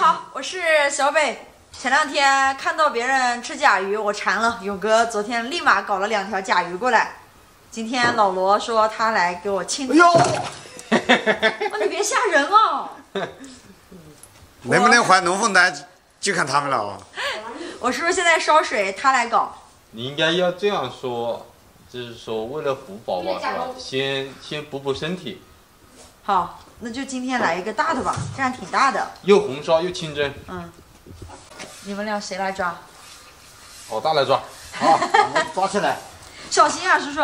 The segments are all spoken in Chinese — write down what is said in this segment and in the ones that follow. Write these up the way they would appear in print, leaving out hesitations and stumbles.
家好，我是小北。前两天看到别人吃甲鱼，我馋了。勇哥昨天立马搞了2条甲鱼过来。今天老罗说他来给我亲。哎呦！哦，你别吓人哦！能不能还农凤丹，就看他们了啊！我是不是现在烧水，他来搞？你应该要这样说，就是说为了补宝宝，先补身体。好。 那就今天来一个大的吧，这样挺大的，又红烧又清蒸。嗯，你们俩谁来抓？老大来抓，好，我们抓起来。小心啊，叔叔。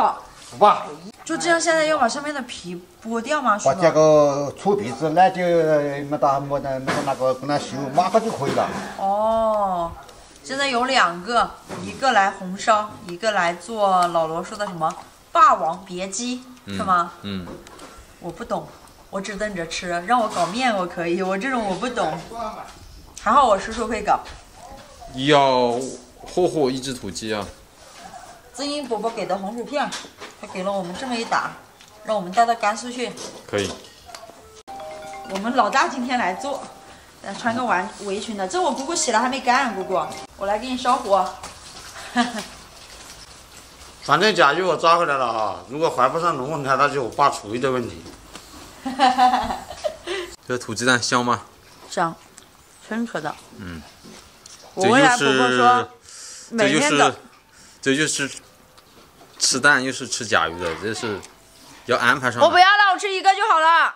不怕。就这样，现在要把上面的皮剥掉吗？把这个粗皮子那就没打没那那个给它修，抹个就可以了。哦，现在有2个，一个来红烧，一个来做老罗说的什么霸王别姬，是吗？嗯，我不懂。 我只瞪着吃，让我搞面我可以，我这种我不懂。还好我叔叔会搞。要霍霍一只土鸡啊！曾英伯伯给的红薯片，他给了我们这么一打，让我们带到甘肃去。可以。我们老大今天来做，穿个围裙的，这我姑姑洗了还没干，姑姑，我来给你烧火。反正甲鱼我抓回来了啊，如果怀不上龙凤胎，那就我爸厨艺的问题。 这土鸡蛋香吗？香，深刻的。嗯，我未来婆婆说，每天的，这就是吃蛋又是吃甲鱼的，这是要安排上。我不要了，我吃1个就好了。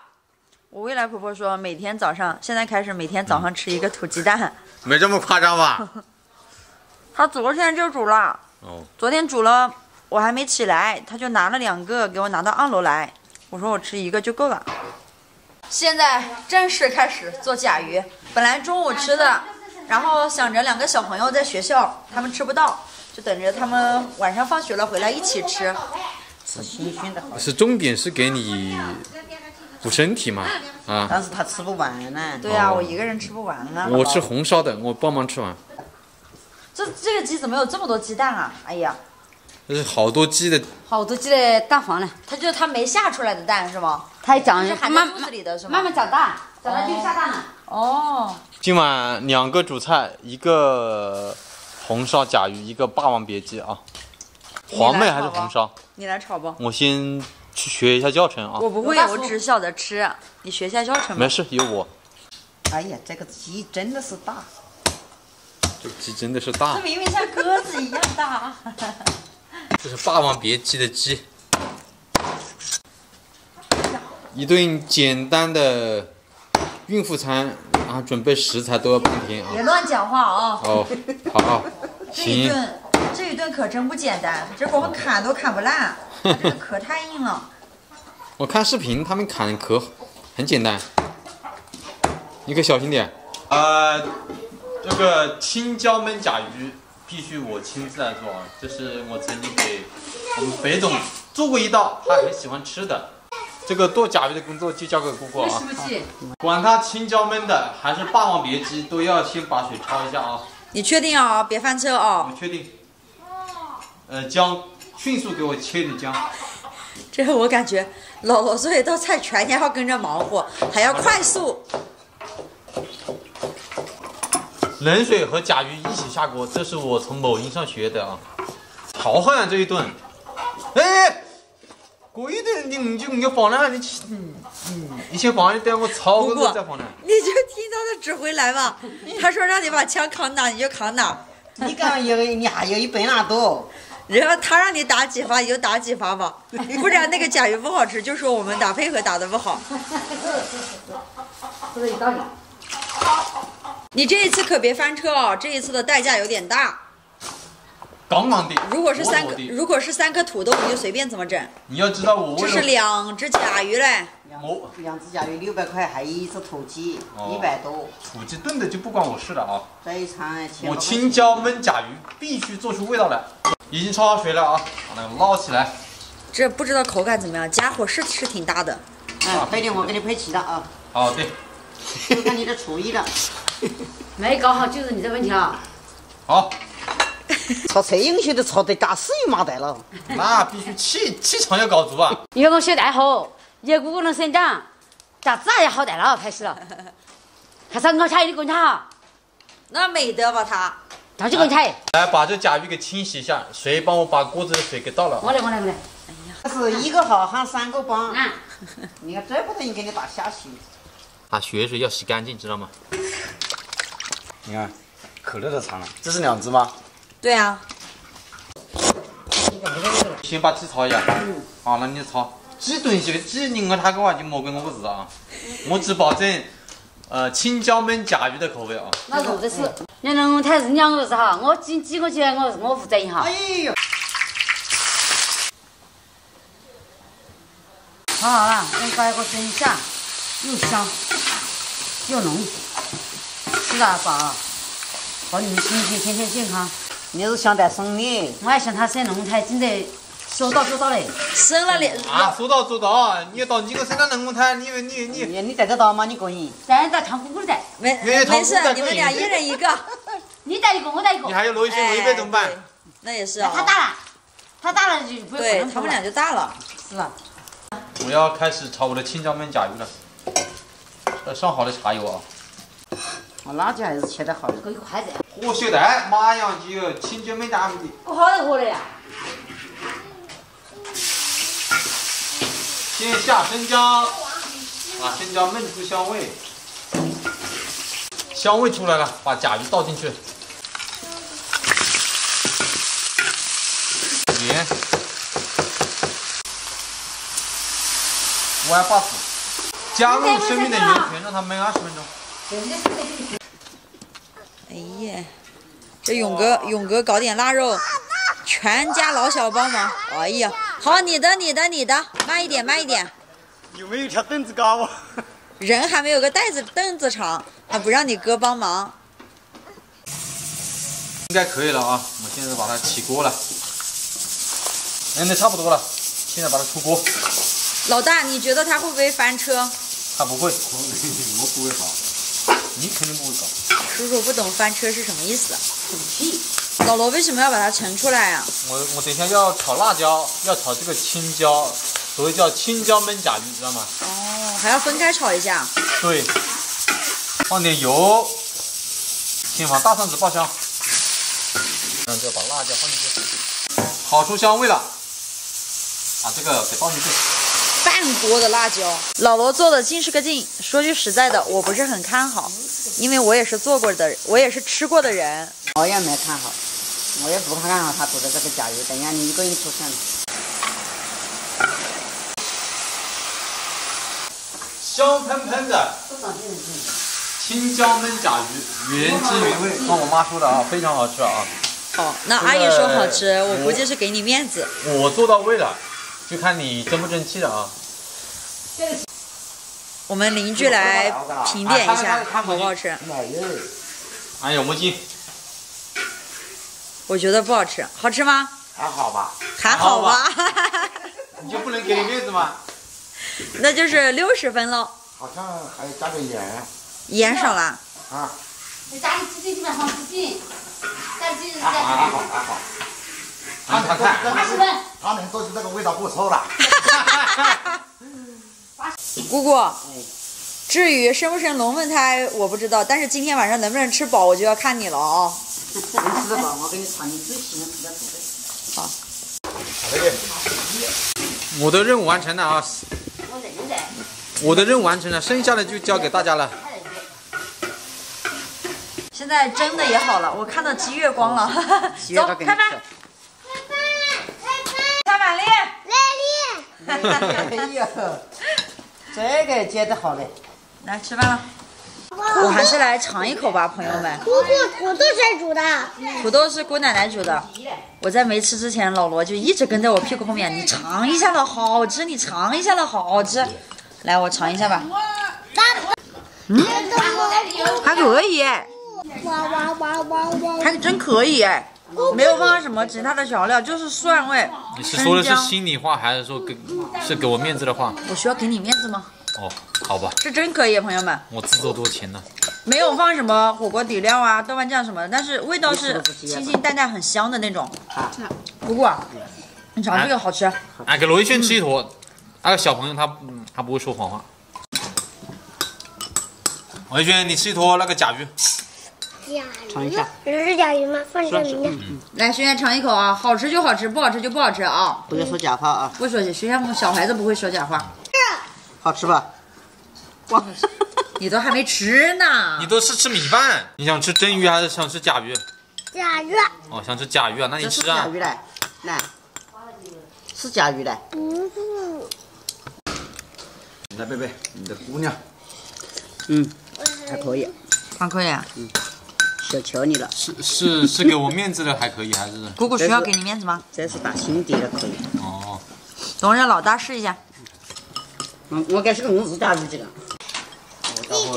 我未来婆婆说，每天早上，现在开始每天早上吃1个土鸡蛋。没这么夸张吧？她昨天就煮了。哦。昨天煮了，我还没起来，她就拿了2个给我拿到2楼来。 我说我吃1个就够了。现在正式开始做甲鱼。本来中午吃的，然后想着2个小朋友在学校，他们吃不到，就等着他们晚上放学了回来一起吃。吃熏熏的。是重点是给你补身体嘛？啊。但是他吃不完呢。对啊，我一个人吃不完啊。我吃红烧的，我帮忙吃完。这个鸡怎么有这么多鸡蛋啊？哎呀！ 这是好多鸡的蛋黄呢，它就是它没下出来的蛋是吗？它长是含在肚子里的是吗？慢慢长大，长大就下蛋了。哦。今晚2个主菜，1个红烧甲鱼，1个霸王别姬啊。黄焖还是红烧？你来炒吧。我先去学一下教程啊。我不会，我只晓得吃。你学一下教程吧。没事，有我。哎呀，这个鸡真的是大。这个鸡真的是大。这明明像鸽子一样大。这是霸王别姬的鸡，一顿简单的孕妇餐啊，准备食材都要半天啊！别乱讲话啊！哦，好，行。这一顿可真不简单，这我们砍都砍不烂，这个壳太硬了。我看视频，他们砍壳很简单，你可小心点。这个青椒焖甲鱼。 必须我亲自来做啊！这是我曾经给我们肥总做过一道，他很喜欢吃的。这个剁甲鱼的工作就交给姑姑啊。管他青椒焖的还是霸王别姬，都要先把水焯一下啊。你确定啊？别翻车啊！我确定。姜迅速给我切点姜。这我感觉老罗做一道菜，全家要跟着忙活，还要快速。 冷水和甲鱼一起下锅，这是我从某音上学的啊。好狠啊这一顿！哎，过一顿你放那，你先放那，等我炒过后再放那。你就听他的指挥来吧。他说让你把枪扛哪，你就扛哪。你干你还有一百那多。然后他让你打几发，你就打几发吧，不然那个甲鱼不好吃，就说我们打配合打的不好。说的有道理。 你这一次可别翻车哦，这一次的代价有点大。杠杠的。如果是三颗土豆，你就随便怎么整。你要知道我为了这是2只甲鱼嘞。两只甲鱼600块，还1只土鸡100多。土鸡炖的就不关我事了啊。这一餐我青椒焖甲鱼必须做出味道来。已经焯好水了啊，把那个捞起来。这不知道口感怎么样，家伙是挺大的。嗯，对的，我给你配齐了啊。哦，对。 就看你的厨艺了，没搞好就是你的问题啊！好，炒菜应该都炒得加水麻袋了，那必须气场要搞足啊！你看我现在好，一个个能生长，咋也好得了，开始了。他上个菜你滚他，那没得吧他，他就滚菜。来把这甲鱼给清洗一下，谁帮我把锅子的水给倒了？我来。哎呀，这是一个好汉三个帮。啊，你看这不得你给你打下去。啊，血水要洗干净，知道吗？你看，可乐都残了，这是两只吗？对啊。先把鸡焯一下。嗯。啊，那你焯。 鸡炖些，鸡你看他个话就莫跟我吃啊，我只保证，青椒焖甲鱼的口味啊。那是的是，你看我太是两个是哈，我挤过去我负责一下。哎呦，好好啊，我搞一个蒸虾，又香又浓，吃啊饱啊，保你们身体天天健康。你是想带生的？我还想他生龙胎，真的。 收到嘞，收了嘞啊！收到，你到你个生了龙胎，你带得到吗？你个人？带长姑姑带，没事，你们俩一人一个，你带一个，我带一个。你还有罗一轩、罗一贝怎么办？那也是啊。他大了就不用。对他们俩就大了，是吧？我要开始炒我的青椒焖甲鱼了，上好的茶油啊。我辣椒还是切的好的，给我筷子。火小蛋，马上就青椒焖甲鱼。我好热火了呀！ 先下生姜，把生姜焖出香味，香味出来了，把甲鱼倒进去，盐，五花八素，加入生命的源泉，让它焖20分钟。哎呀，这勇哥搞点腊肉，全家老小帮忙。哎呀！ 好，你的，慢一点。有没有条凳子高啊？人还没有个凳子长，还不让你哥帮忙。应该可以了啊，我现在把它起锅了。那差不多了，现在把它出锅。老大，你觉得它会不会翻车？它不会，我不会搞，你肯定不会搞。叔叔不懂翻车是什么意思？狗屁！ 老罗为什么要把它盛出来啊？我等一下要炒辣椒，要炒这个青椒，所谓叫青椒焖甲鱼，知道吗？哦，还要分开炒一下。对，放点油，先往大上子爆香，然后就把辣椒放进去，炒出香味了，把这个给倒进去。半锅的辣椒，老罗做的尽是个尽。说句实在的，我不是很看好，因为我也是做过的，我也是吃过的人。我也没看好。 我也不看好他煮的这个甲鱼，等一下你一个人出现了。香喷喷的，青椒焖甲鱼，原汁原味，看我妈说的啊，非常好吃啊。哦，那阿姨说好吃，我估计是给你面子。我做到位了，就看你争不争气了啊。我们邻居来评点一下，好不好吃？哎呀，魔镜。 我觉得不好吃，好吃吗？还好吧。你就不能给你面子吗？那就是60分喽。好像还加点盐。盐少了。啊。你家里鸡精基本上不进，但鸡精还好。尝看。80分。他能做出这个味道不错了。姑姑，至于生不生龙门胎我不知道，但是今天晚上能不能吃饱，我就要看你了哦。 能吃得饱，我给你尝，你最喜欢吃的好。好嘞。我的任务完成了啊！我的任务完成了，剩下的就交给大家了。现在蒸的也好了，我看到鸡月光了。走，开饭！来力！哎呦，这个煎的好嘞，来吃饭了。 我还是来尝一口吧，朋友们。土豆谁煮的？土豆是姑奶奶煮的。我在没吃之前，老罗就一直跟在我屁股后面，你尝一下了，好吃！你尝一下了，好吃！来，我尝一下吧。嗯，还可以哎。还真可以哎，没有放什么其他的调料，就是蒜味。你是说的是心里话，还是说给我面子的话？我需要给你面子吗？ 哦，好吧，这真可以，朋友们。我自作多情了，没有放什么火锅底料啊、豆瓣酱什么的，但是味道是清清淡淡、很香的那种。姑姑，你尝这个好吃。哎，给罗一轩吃一坨。那个小朋友他不会说谎话。王一轩，你吃一坨那个甲鱼。甲鱼，尝一下，这是甲鱼吗？放这里面。来，轩轩尝一口啊，好吃就好吃，不好吃就不好吃啊。不要说假话啊！不说，轩轩小孩子不会说假话。好吃吧？哇，你都还没吃呢。你都是吃米饭，你想吃真鱼还是想吃甲鱼？甲鱼。哦，想吃甲鱼啊？那你吃啊。甲鱼来，来，是甲鱼来。不是。来，贝贝，你的姑娘。 嗯，还可以，还可以啊。嗯，小瞧你了。是给我面子的还可以，还是姑姑需要给你面子吗？这是打心底的可以。哦，等我让老大试一下。我该是个五大鱼这个。我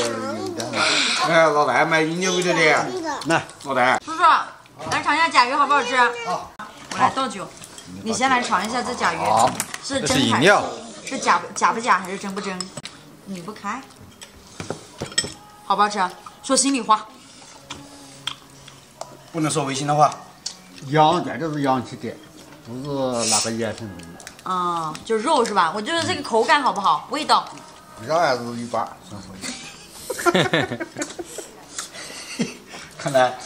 待会儿，哎，老大买人家味道的。来，老大。叔叔，来尝一下甲鱼好不好吃？好。我来倒酒，你先来尝一下这甲鱼，是真还是？是假不假还是真不真？你不开。 好不好吃、啊？说心里话，不能说违心的话。洋的，这是洋气的，不是哪个野生的。啊、嗯，就肉是吧？我就是这个口感好不好？味道。肉还是一般，说实话。看来